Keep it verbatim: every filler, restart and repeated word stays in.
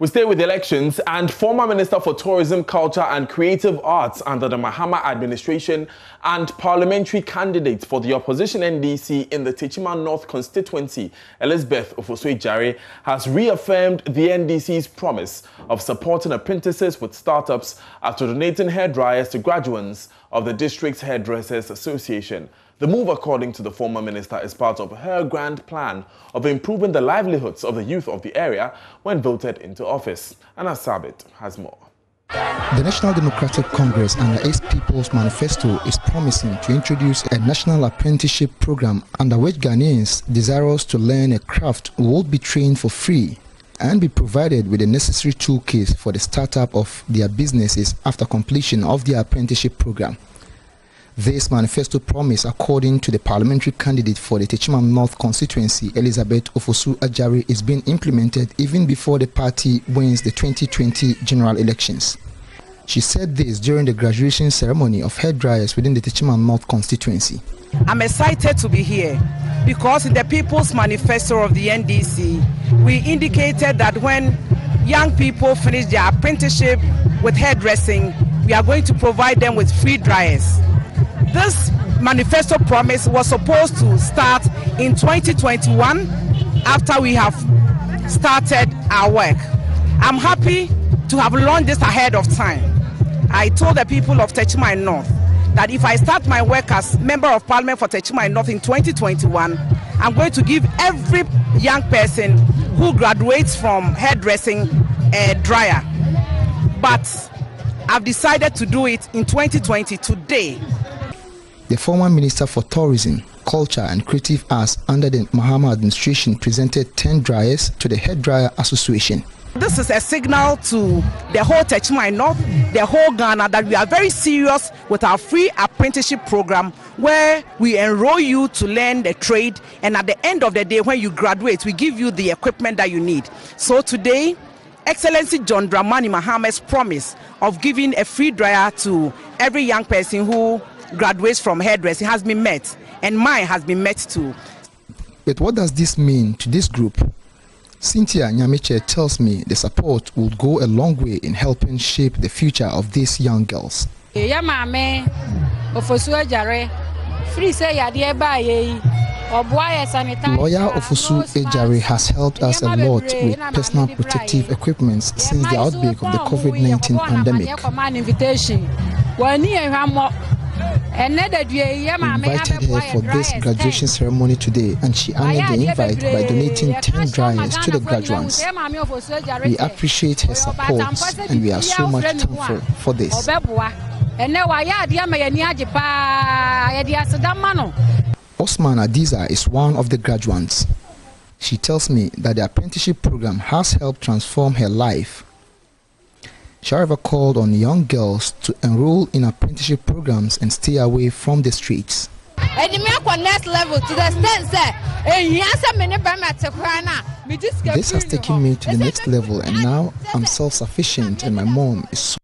We stay with elections, and former Minister for Tourism, Culture and Creative Arts under the Mahama administration and parliamentary candidate for the opposition N D C in the Techiman North constituency, Elizabeth Ofosu-Adjare, has reaffirmed the N D C's promise of supporting apprentices with startups after donating hairdryers to graduates of the district's Hairdressers Association. The move, according to the former minister, is part of her grand plan of improving the livelihoods of the youth of the area when voted into office. Anna Sabit has more. The National Democratic Congress and the Ace People's Manifesto is promising to introduce a national apprenticeship program under which Ghanaians desirous to learn a craft will be trained for free and be provided with the necessary toolkits for the startup of their businesses after completion of their apprenticeship program. This manifesto promise, according to the parliamentary candidate for the Techiman North constituency, Elizabeth Ofosu-Adjare, is being implemented even before the party wins the twenty twenty general elections. She said this during the graduation ceremony of hairdryers within the Techiman North constituency. I'm excited to be here because in the People's Manifesto of the N D C, we indicated that when young people finish their apprenticeship with hairdressing, we are going to provide them with free dryers. This manifesto promise was supposed to start in twenty twenty-one after we have started our work. I'm happy to have launched this ahead of time. I told the people of Techiman North that if I start my work as Member of Parliament for Techiman North in twenty twenty-one, I'm going to give every young person who graduates from hairdressing a dryer. But I've decided to do it in twenty twenty today. The former Minister for Tourism, Culture and Creative Arts under the Mahama administration presented ten dryers to the Hairdryer Association. This is a signal to the whole Techiman North, the whole Ghana, that we are very serious with our free apprenticeship program where we enroll you to learn the trade, and at the end of the day when you graduate we give you the equipment that you need. So today, Excellency John Dramani Mahama's promise of giving a free dryer to every young person who graduates from hairdressing has been met, and mine has been met too. But what does this mean to this group? Cynthia Nyamiche tells me the support will go a long way in helping shape the future of these young girls. Lawyer Ofosu-Adjare has helped us a lot with personal protective equipment since the outbreak of the COVID nineteen pandemic. We invited her for this graduation ceremony today, and she honored the invite by donating ten dryers to the graduates. We appreciate her support, and we are so much thankful for this. Osman Adiza is one of the graduates. She tells me that the apprenticeship program has helped transform her life. She however called on young girls to enroll in apprenticeship programs and stay away from the streets. This has taken me to the next level, and now I'm self-sufficient and my mom is so